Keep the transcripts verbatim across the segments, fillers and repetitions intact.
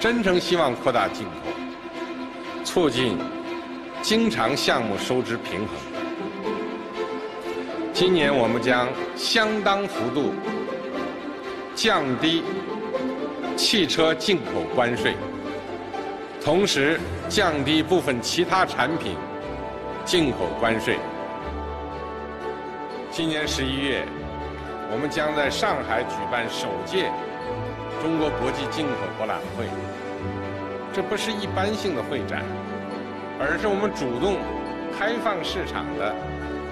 真诚希望扩大进口，促进经常项目收支平衡。今年我们将相当幅度降低汽车进口关税，同时降低部分其他产品进口关税。今年十一月，我们将在上海举办首届 中国国际进口博览会，这不是一般性的会展，而是我们主动开放市场的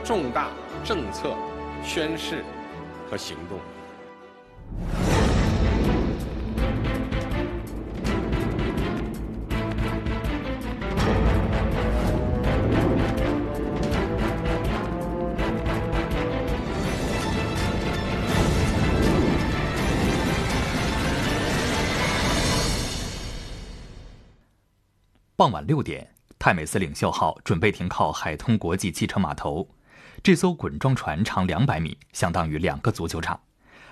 重大政策宣示和行动。傍晚六点，泰美斯领袖号准备停靠海通国际汽车码头。这艘滚装船长两百米，相当于两个足球场。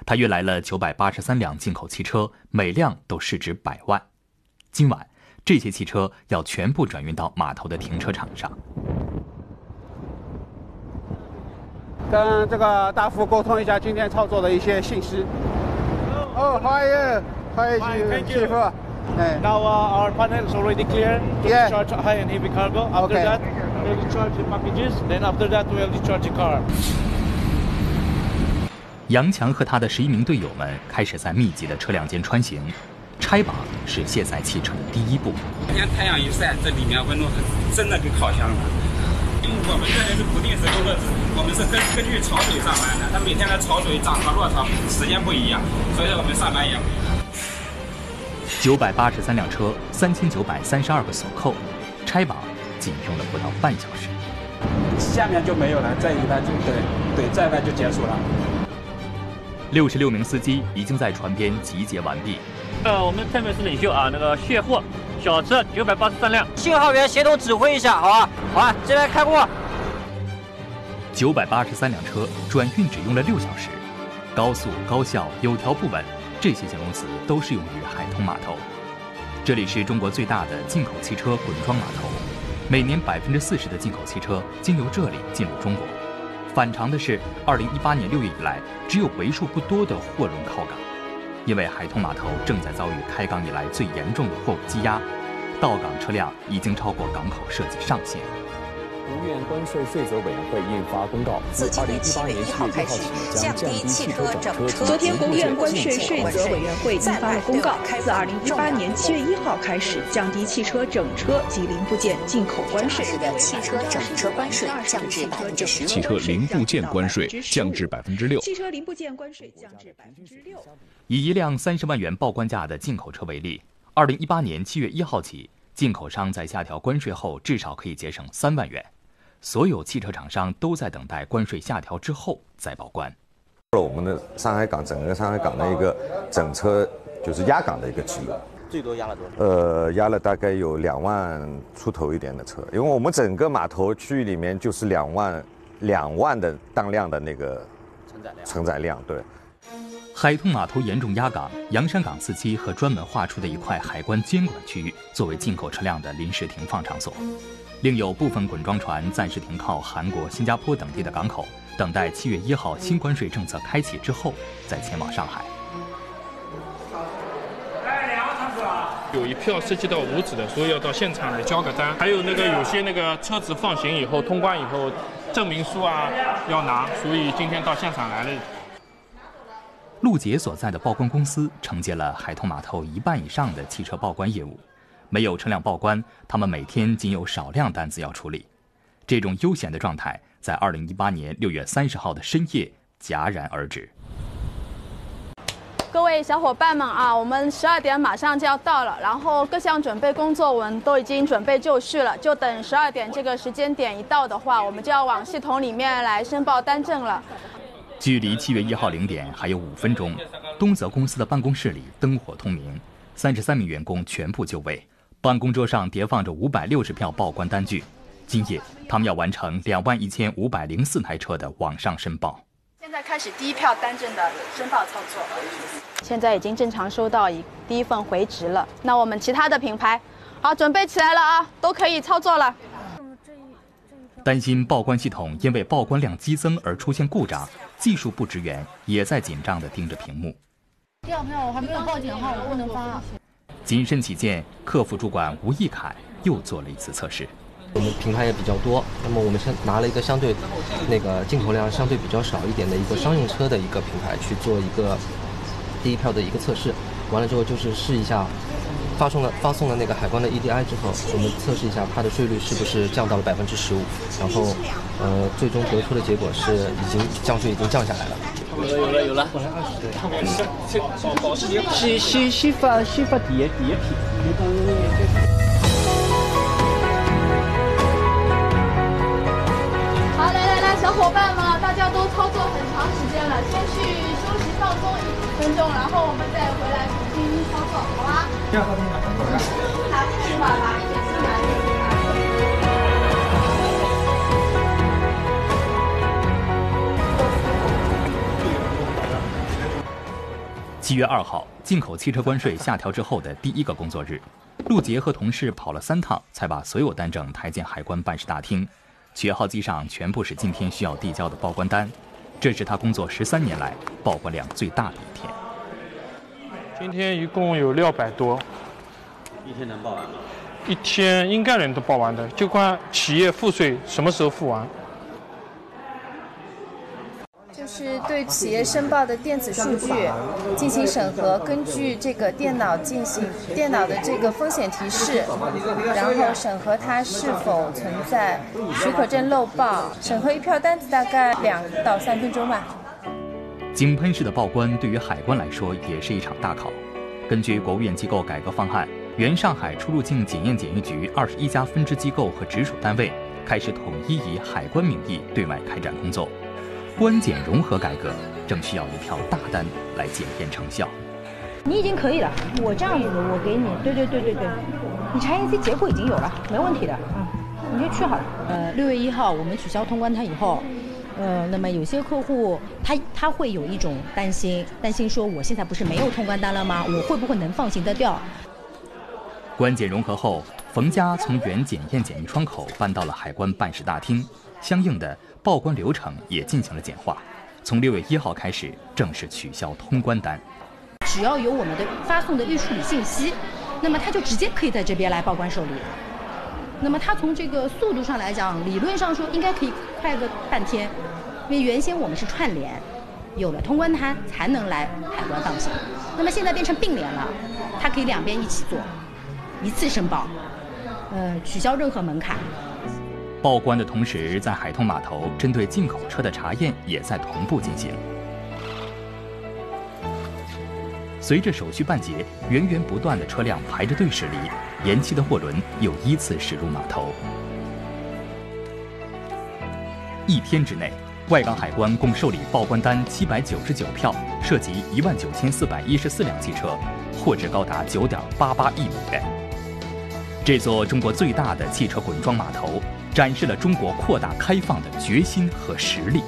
它运来了九百八十三辆进口汽车，每辆都市值百万。今晚，这些汽车要全部转运到码头的停车场上。跟这个大副沟通一下今天操作的一些信息。哦，欢迎，欢迎师傅。 Now uh, our panel is already clear to yeah. discharge high and heavy cargo. After okay. that, we'll discharge the packages. Then after that, we'll discharge the car. 杨强和他的十一名队友们开始在密集的车辆间穿行。拆把是卸载汽车的第一步。今天太阳一晒，这里面温度是真的跟烤箱了。因为我们这人是不定时工作，我们是根根据潮水上班的。他每天的潮水涨潮落潮时间不一样，所以说我们上班也不一样。 九百八十三辆车，三千九百三十二个锁扣，拆网仅用了不到半小时。下面就没有了，这一班就对对，这一班就结束了。六十六名司机已经在船边集结完毕。呃，我们泰美斯领袖啊，那个卸货，小车九百八十三辆，信号员协同指挥一下，好吧？好吧，这边开过。九百八十三辆车转运只用了六小时，高速、高效、有条不紊。 这些形容词都适用于海通码头。这里是中国最大的进口汽车滚装码头，每年百分之四十的进口汽车经由这里进入中国。反常的是，二零一八年六月以来，只有为数不多的货轮靠港，因为海通码头正在遭遇开港以来最严重的货物积压，到港车辆已经超过港口设计上限。 国务院关税税则委员会印发公告，自二零一八年七月一号起将降低汽车整车。昨天，国务院关税税则委员会印发了公告，自二零一八年七月一号开始降低汽车整车及零部件进口关税的汽车整车关税降至百分之十，汽车零部件关税降至百分之六，汽车零部件关税降至百分之六。以一辆三十万元报关价的进口车为例，二零一八年七月一号起，进口商在下调关税后至少可以节省三万元。 所有汽车厂商都在等待关税下调之后再报关。我们的上海港，整个上海港的一个整车就是压港的一个记录，最多压了多少？呃，压了大概有两万出头一点的车，因为我们整个码头区域里面就是两万两万的当量的那个承载量。承载量对。海通码头严重压港，洋山港司机和专门划出的一块海关监管区域作为进口车辆的临时停放场所。 另有部分滚装船暂时停靠韩国、新加坡等地的港口，等待七月一号新关税政策开启之后，再前往上海。有一票涉及到无纸的，所以要到现场来交个单。还有那个有些那个车子放行以后、通关以后，证明书啊要拿，所以今天到现场来了。陆杰所在的报关公司承接了海通码头一半以上的汽车报关业务。 没有车辆报关，他们每天仅有少量单子要处理。这种悠闲的状态，在二零一八年六月三十号的深夜戛然而止。各位小伙伴们啊，我们十二点马上就要到了，然后各项准备工作我们都已经准备就绪了，就等十二点这个时间点一到的话，我们就要往系统里面来申报单证了。距离七月一号零点还有五分钟，东泽公司的办公室里灯火通明，三十三名员工全部就位。 办公桌上叠放着五百六十票报关单据，今夜他们要完成两万一千五百零四台车的网上申报。现在开始第一票单证的申报操作。现在已经正常收到一第一份回执了。那我们其他的品牌，好，准备起来了啊，都可以操作了。担心报关系统因为报关量激增而出现故障，技术部职员也在紧张地盯着屏幕。要不要？我还没有报警号，我不能发。谨慎起见，客服主管吴义凯又做了一次测试。 我们品牌也比较多，那么我们先拿了一个相对那个进口量相对比较少一点的一个商用车的一个品牌去做一个第一票的一个测试，完了之后就是试一下发送了发送了那个海关的 E D I 之后，我们测试一下它的税率是不是降到了百分之十五，然后呃最终得出的结果是已经降税已经降下来了。有了有了有了，先先先发先发第一第一批。 小伙伴们，大家都操作很长时间了，先去休息放松一分钟，然后我们再回来重新操作，好吧？这样，拿这个吧，拿一点进来，一点进来。七月二号，进口汽车关税下调之后的第一个工作日，陆杰和同事跑了三趟，才把所有单证抬进海关办事大厅。 取号机上全部是今天需要递交的报关单，这是他工作十三年来报关量最大的一天。今天一共有六百多，一天能报完吗？一天应该能都报完的，就看企业付税什么时候付完。就是对企业申报的电子数据进行审核，根据这个电脑进行电脑的这个风险提示，然后审核它是否存在许可证漏报。审核一票单子大概两到三分钟吧。井喷式的报关对于海关来说也是一场大考。根据国务院机构改革方案，原上海出入境检验检疫局二十一家分支机构和直属单位开始统一以海关名义对外开展工作。 关检融合改革正需要一票大单来检验成效。你已经可以了，我这样子的，我给你，对对对对对，你查验 C 结果已经有了，没问题的，嗯，你就去好了。呃，六月一号我们取消通关它以后，呃，那么有些客户他他会有一种担心，担心说我现在不是没有通关单了吗？我会不会能放心的掉？关检融合后，冯家从原检验检疫窗口搬到了海关办事大厅，相应的。 报关流程也进行了简化，从六月一号开始正式取消通关单。只要有我们的发送的预处理信息，那么他就直接可以在这边来报关受理。那么他从这个速度上来讲，理论上说应该可以快个半天，因为原先我们是串联，有了通关单才能来海关放行。那么现在变成并联了，它可以两边一起做，一次申报，呃，取消任何门槛。 报关的同时，在海通码头针对进口车的查验也在同步进行。随着手续办结，源源不断的车辆排着队驶离，延期的货轮又依次驶入码头。一天之内，外港海关共受理报关单七百九十九票，涉及一万九千四百一十四辆汽车，货值高达九点八八亿美元。这座中国最大的汽车滚装码头。 展示了中国扩大开放的决心和实力。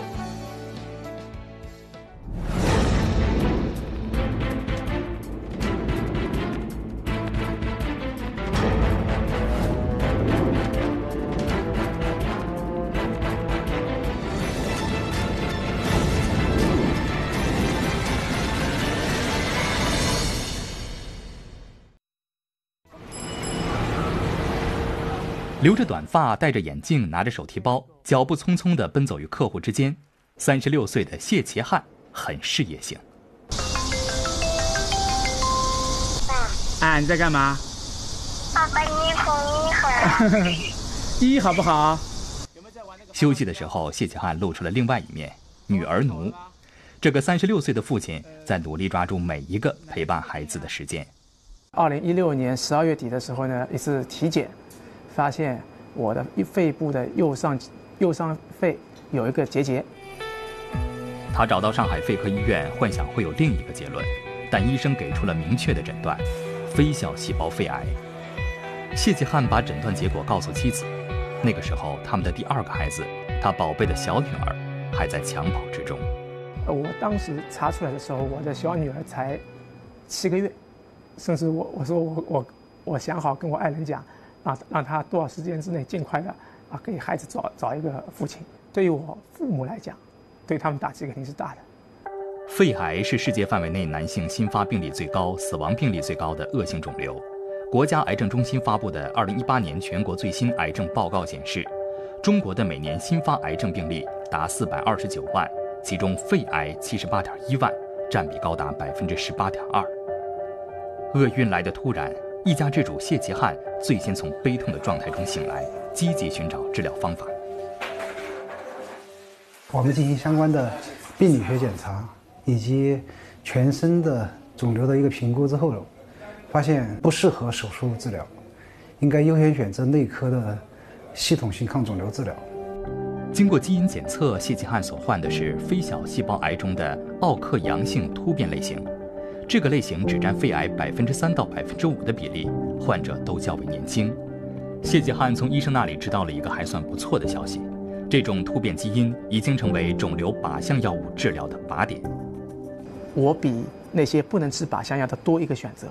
留着短发，戴着眼镜，拿着手提包，脚步匆匆地奔走于客户之间。三十六岁的谢其汉很事业型。爸，哎，你在干嘛？爸爸，你好，你好。一好不好？休息的时候，谢其汉露出了另外一面——女儿奴。这个三十六岁的父亲在努力抓住每一个陪伴孩子的时间。二零一六年十二月底的时候呢，一次体检。 发现我的肺部的右上右上肺有一个结节，他找到上海肺科医院，幻想会有另一个结论，但医生给出了明确的诊断：非小细胞肺癌。谢继汉把诊断结果告诉妻子，那个时候他们的第二个孩子，他宝贝的小女儿还在襁褓之中。我当时查出来的时候，我的小女儿才七个月，甚至我我说我我我想好跟我爱人讲，啊，让她多少时间之内尽快的啊给孩子找找一个父亲。对于我父母来讲，对他们打击肯定是大的。肺癌是世界范围内男性新发病率最高、死亡病率最高的恶性肿瘤。国家癌症中心发布的二零一八年全国最新癌症报告显示，中国的每年新发癌症病例达四百二十九万。其中肺癌七十八点一万，占比高达百分之十八点二。厄运来得突然，一家之主谢其汉最先从悲痛的状态中醒来，积极寻找治疗方法。我们进行相关的病理学检查以及全身的肿瘤的一个评估之后，发现不适合手术治疗，应该优先选择内科的系统性抗肿瘤治疗。经过基因检测，谢其汉所患的是非小细胞癌中的A L K阳性突变类型，这个类型只占肺癌百分之三到百分之五的比例，患者都较为年轻。谢其汉从医生那里知道了一个还算不错的消息，这种突变基因已经成为肿瘤靶向药物治疗的靶点。我比那些不能吃靶向药的多一个选择，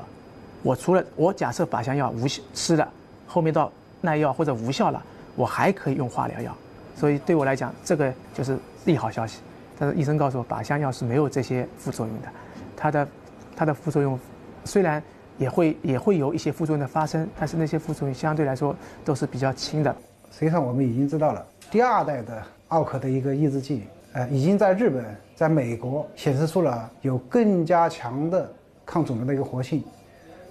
我除了我假设靶向药无效吃了，后面到耐药或者无效了，我还可以用化疗药。所以对我来讲，这个就是利好消息。但是医生告诉我，靶向药是没有这些副作用的，它的它的副作用虽然也会也会有一些副作用的发生，但是那些副作用相对来说都是比较轻的。实际上我们已经知道了，第二代的A L K的一个抑制剂，呃，已经在日本、在美国显示出了有更加强的抗肿瘤的一个活性。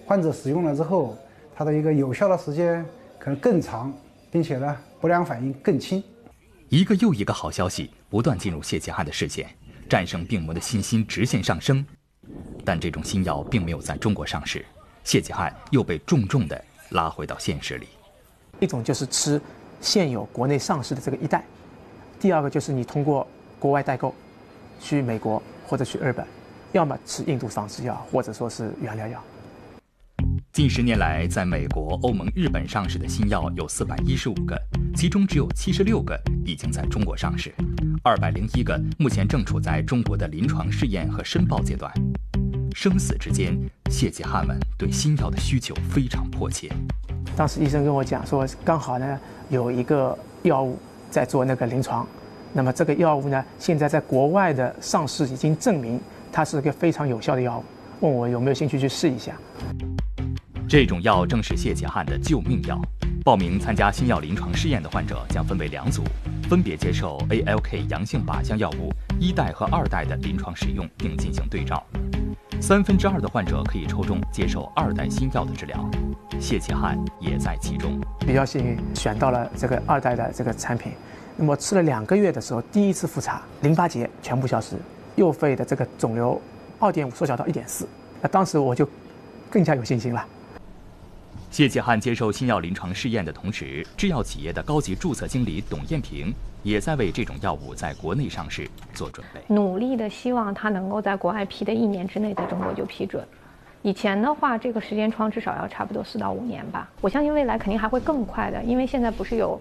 患者使用了之后，它的一个有效的时间可能更长，并且呢，不良反应更轻。一个又一个好消息不断进入谢其汉的视线，战胜病魔的信心直线上升。但这种新药并没有在中国上市，谢其汉又被重重地拉回到现实里。一种就是吃现有国内上市的这个一代，第二个就是你通过国外代购，去美国或者去日本，要么吃印度仿制药，或者说是原料药。近十年来，在美国、欧盟、日本上市的新药有四百一十五个，其中只有七十六个已经在中国上市，二百零一个目前正处在中国的临床试验和申报阶段。生死之间，谢其汉们对新药的需求非常迫切。当时医生跟我讲说，刚好呢有一个药物在做那个临床，那么这个药物呢现在在国外的上市已经证明它是一个非常有效的药物，问我有没有兴趣去试一下。这种药正是谢其汉的救命药。报名参加新药临床试验的患者将分为两组，分别接受 A L K 阳性靶向药物一代和二代的临床使用，并进行对照。三分之二的患者可以抽中接受二代新药的治疗，谢其汉也在其中。比较幸运，选到了这个二代的这个产品。那么吃了两个月的时候，第一次复查，淋巴结全部消失，右肺的这个肿瘤 二点五 缩小到 一点四。那当时我就更加有信心了。谢其汉接受新药临床试验的同时，制药企业的高级注册经理董艳萍也在为这种药物在国内上市做准备，努力的希望它能够在国外批的一年之内在中国就批准。以前的话，这个时间窗至少要差不多四到五年吧。我相信未来肯定还会更快的，因为现在不是有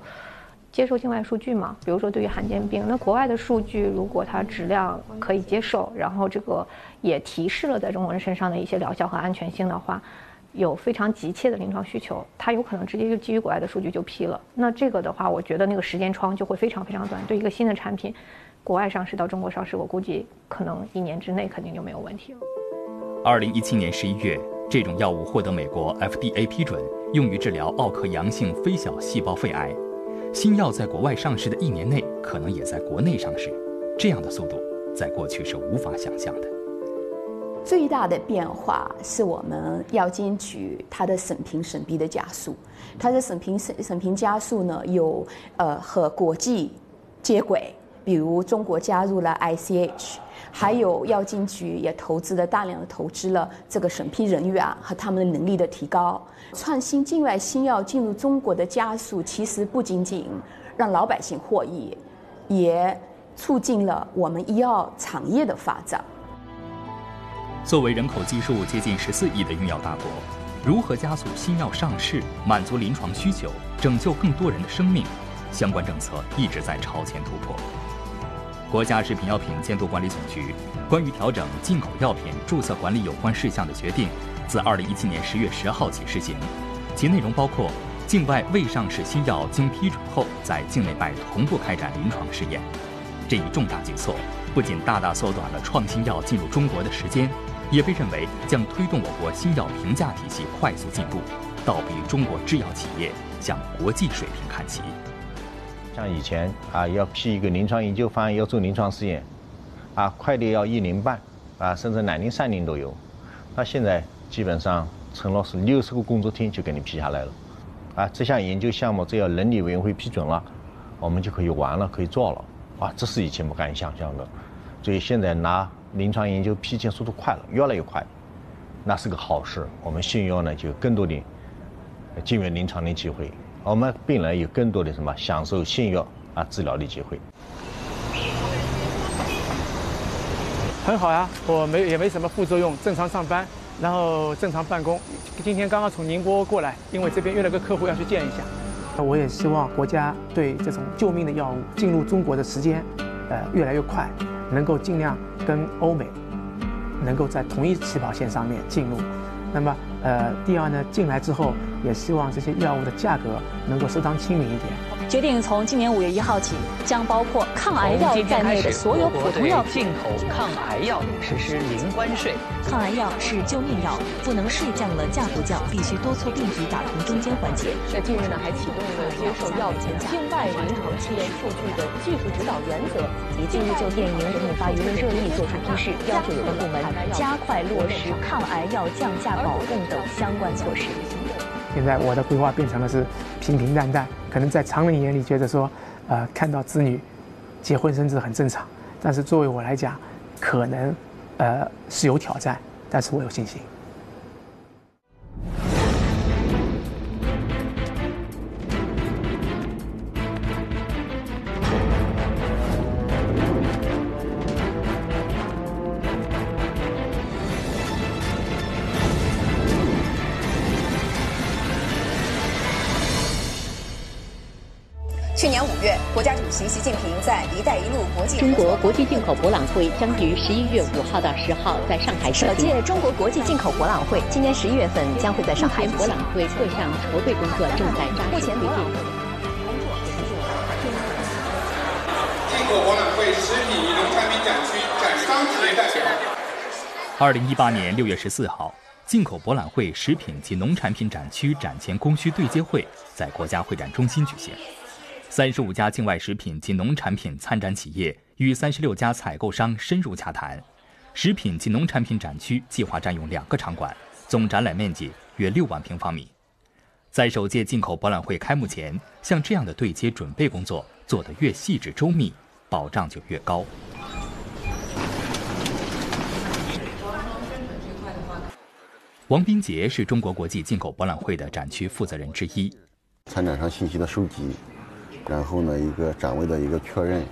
接受境外数据嘛？比如说对于罕见病，那国外的数据如果它质量可以接受，然后这个也提示了在中国人身上的一些疗效和安全性的话，有非常急切的临床需求，它有可能直接就基于国外的数据就批了。那这个的话，我觉得那个时间窗就会非常非常短。对一个新的产品，国外上市到中国上市，我估计可能一年之内肯定就没有问题了。二零一七年十一月，这种药物获得美国 F D A 批准，用于治疗A L K阳性非小细胞肺癌。新药在国外上市的一年内，可能也在国内上市，这样的速度在过去是无法想象的。最大的变化是我们药监局它的审评审批的加速，它的审评审审评加速呢有呃和国际接轨，比如中国加入了 I C H， 还有药监局也投资了大量的投资了这个审批人员和他们的能力的提高。创新境外新药进入中国的加速，其实不仅仅让老百姓获益，也促进了我们医药产业的发展。作为人口基数接近十四亿的用药大国，如何加速新药上市，满足临床需求，拯救更多人的生命，相关政策一直在朝前突破。国家食品药品监督管理总局关于调整进口药品注册管理有关事项的决定，自二零一七年十月十号起施行，其内容包括：境外未上市新药经批准后，在境内外同步开展临床试验。这一重大举措不仅大大缩短了创新药进入中国的时间，也被认为将推动我国新药评价体系快速进步，倒逼中国制药企业向国际水平看齐。像以前啊，要批一个临床研究方案，要做临床试验，啊，快的要一年半，啊，甚至两年、三年都有。那现在基本上陈老师六十个工作天就给你批下来了，啊，这项研究项目只要伦理委员会批准了，我们就可以玩了，可以做了。啊，这是以前不敢想象的，所以现在拿临床研究批件速度快了，越来越快，那是个好事。我们新药呢，就有更多的进入临床的机会，我们病人有更多的什么享受新药啊治疗的机会。很好呀，我没也没什么副作用，正常上班，然后正常办公。今天刚刚从宁波过来，因为这边约了个客户要去见一下。我也希望国家对这种救命的药物进入中国的时间，呃，越来越快，能够尽量跟欧美能够在同一起跑线上面进入。那么，呃，第二呢，进来之后也希望这些药物的价格能够适当亲民一点。决定从今年五月一号起，将包括抗癌药在内的所有普通药品进口抗癌药实施零关税。抗癌药是救命药，不能税降了价不降，必须多促病体打通中间环节。那近日呢，还启动了接受药品境外临床试验数据的技术指导原则，也近日就电影引发舆论热议作出批示，要求有关部门加快落实抗癌药降价保供等相关措施。现在我的规划变成了是平平淡淡，可能在常人眼里觉得说，呃，看到子女结婚生子很正常，但是作为我来讲，可能呃是有挑战，但是我有信心。去年五月，国家主席习近平在“一带一路”国际中国国际进口博览会将于十一月五号到十号在上海首届中国国际进口博览会今年十一月份将会在上海。博览会会上筹备工作正在扎实推进。进口博览会食品与农产品展区展商企业代表。二零一八年六月十四号，进口博览会食品及农产品展区展前供需对接会在国家会展中心举行。三十五家境外食品及农产品参展企业与三十六家采购商深入洽谈，食品及农产品展区计划占用两个场馆，总展览面积约六万平方米。在首届进口博览会开幕前，像这样的对接准备工作做得越细致周密，保障就越高。王斌杰是中国国际进口博览会的展区负责人之一。参展商信息的收集，然后呢，一个展位的一个确认，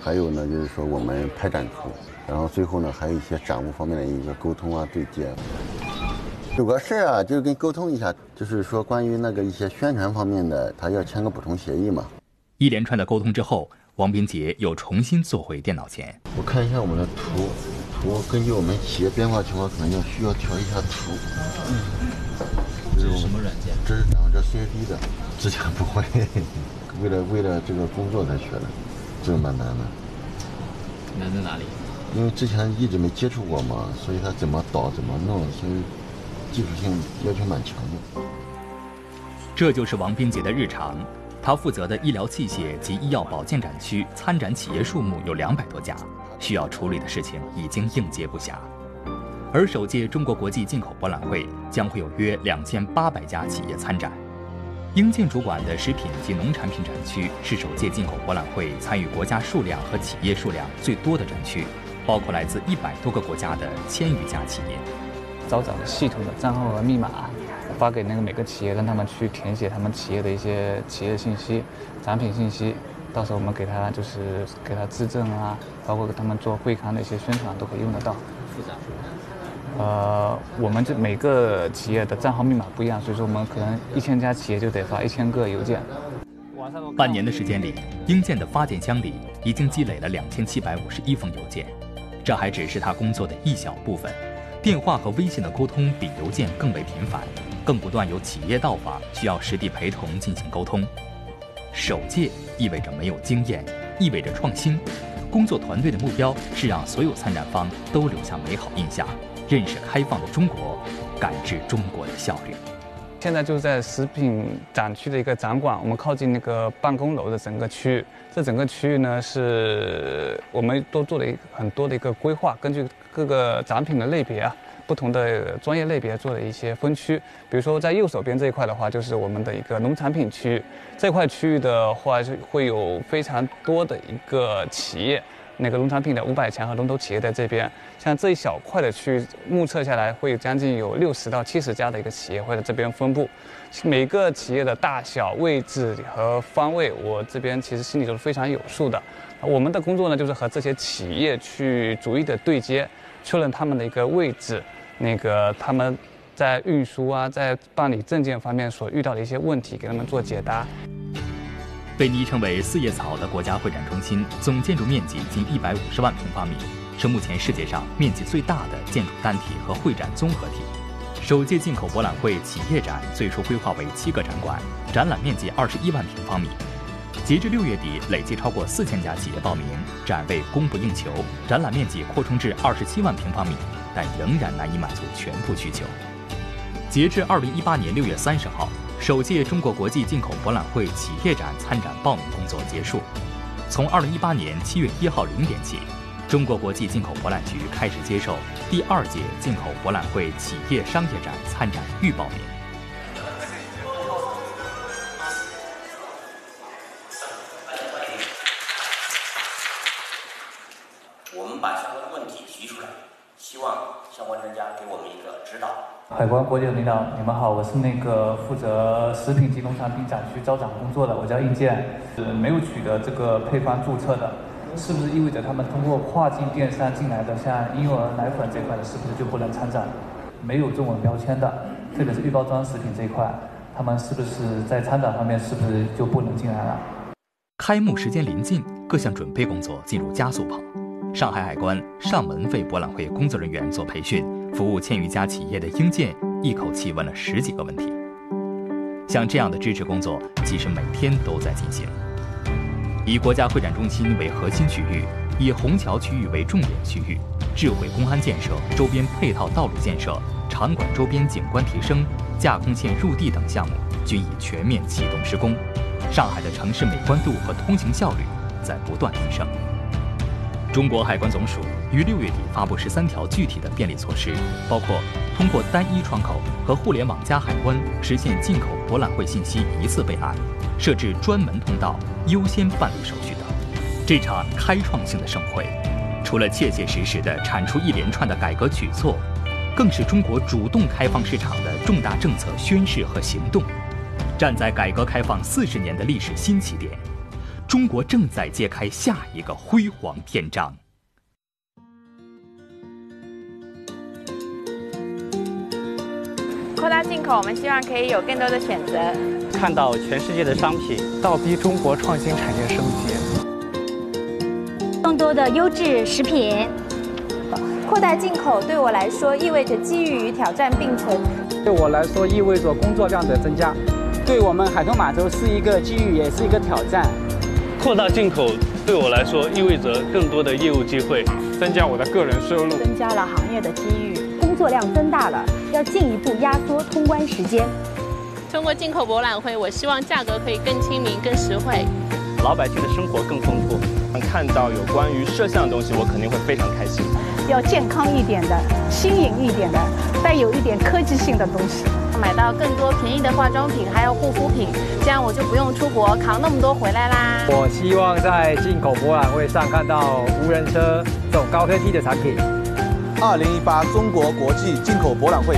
还有呢，就是说我们派展出，然后最后呢，还有一些展务方面的一个沟通啊、对接。有个事啊，就是跟沟通一下，就是说关于那个一些宣传方面的，他要签个补充协议嘛。一连串的沟通之后，王斌杰又重新坐回电脑前。我看一下我们的图，图根据我们企业变化情况，可能要需要调一下图。嗯，这是什么软件？这是咱们这 C A D 的，之前不会。为了为了这个工作才学的，这个蛮难的。难在哪里？因为之前一直没接触过嘛，所以他怎么导怎么弄，所以技术性要求蛮强的。这就是王斌杰的日常，他负责的医疗器械及医药保健展区参展企业数目有两百多家，需要处理的事情已经应接不暇。而首届中国国际进口博览会将会有约两千八百家企业参展。英建主管的食品及农产品展区是首届进口博览会参与国家数量和企业数量最多的展区，包括来自一百多个国家的千余家企业。早早的系统的账号和密码发给那个每个企业，让他们去填写他们企业的一些企业信息、产品信息，到时候我们给他就是给他质证啊，包括给他们做会刊的一些宣传都可以用得到。复杂。呃，我们这每个企业的账号密码不一样，所以说我们可能一千家企业就得发一千个邮件。半年的时间里，英健的发件箱里已经积累了两千七百五十一封邮件，这还只是他工作的一小部分。电话和微信的沟通比邮件更为频繁，更不断有企业到访，需要实地陪同进行沟通。首届意味着没有经验，意味着创新。工作团队的目标是让所有参展方都留下美好印象，认识开放的中国，感知中国的效率。 现在就在食品展区的一个展馆，我们靠近那个办公楼的整个区域。这整个区域呢，是我们都做了一很多的一个规划，根据各个展品的类别啊，不同的专业类别做了一些分区。比如说在右手边这一块的话，就是我们的一个农产品区域。这块区域的话，是会有非常多的一个企业。 那个农产品的五百强和龙头企业在这边，像这一小块的区域，目测下来会有将近有六十到七十家的一个企业会在这边分布。每个企业的大小、位置和方位，我这边其实心里都是非常有数的。我们的工作呢，就是和这些企业去逐一的对接，确认他们的一个位置，那个他们在运输啊，在办理证件方面所遇到的一些问题，给他们做解答。 被昵称为“四叶草”的国家会展中心，总建筑面积近一百五十万平方米，是目前世界上面积最大的建筑单体和会展综合体。首届进口博览会企业展最初规划为七个展馆，展览面积二十一万平方米。截至六月底，累计超过四千家企业报名，展位供不应求，展览面积扩充至二十七万平方米，但仍然难以满足全部需求。截至二零一八年六月三十号。 首届中国国际进口博览会企业展参展报名工作结束。从二零一八年七月一号零点起，中国国际进口博览局开始接受第二届进口博览会企业商业展参展预报名。我们把相关的问题提出来，希望相关专家给我们一个指导。 海关国际的领导，你们好，我是那个负责食品及农产品展区招展工作的，我叫应健，是没有取得这个配方注册的，是不是意味着他们通过跨境电商进来的，像婴幼儿奶粉这块的，是不是就不能参展？没有中文标签的，特别是预包装食品这一块，他们是不是在参展方面是不是就不能进来了？开幕时间临近，各项准备工作进入加速跑。上海海关上门为博览会工作人员做培训。 服务千余家企业的英健，一口气问了十几个问题。像这样的支持工作，其实每天都在进行。以国家会展中心为核心区域，以虹桥区域为重点区域，智慧公安建设、周边配套道路建设、场馆周边景观提升、架空线入地等项目均已全面启动施工。上海的城市美观度和通行效率在不断提升。 中国海关总署于六月底发布十三条具体的便利措施，包括通过单一窗口和互联网加海关实现进口博览会信息一次备案，设置专门通道，优先办理手续等。这场开创性的盛会，除了切切实实地产出一连串的改革举措，更是中国主动开放市场的重大政策宣示和行动。站在改革开放四十年的历史新起点。 中国正在揭开下一个辉煌篇章。扩大进口，我们希望可以有更多的选择。看到全世界的商品，倒逼中国创新产业升级。更多的优质食品。扩大进口对我来说意味着机遇与挑战并存。对我来说意味着工作量的增加。 对我们海通码头是一个机遇，也是一个挑战。扩大进口对我来说意味着更多的业务机会，增加我的个人收入，增加了行业的机遇，工作量增大了，要进一步压缩通关时间。通过进口博览会，我希望价格可以更亲民、更实惠，老百姓的生活更丰富。看到有关于摄像的东西，我肯定会非常开心。要健康一点的，新颖一点的，带有一点科技性的东西。 买到更多便宜的化妆品，还有护肤品，这样我就不用出国扛那么多回来啦。我希望在进口博览会上看到无人车这种高科技的产品。二零一八中国国际进口博览会，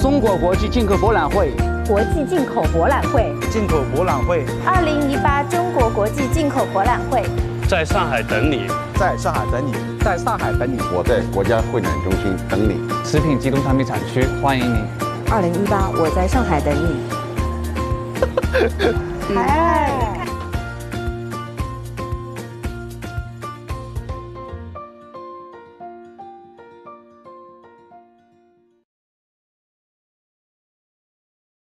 中国国际进口博览会，国际进口博览会，进口博览会。二零一八中国国际进口博览会，在上海等你，在上海等你，在上海等你，我在国家会展中心等你。食品及农产品展区欢迎您。 二零一八，我在上海等你。嗨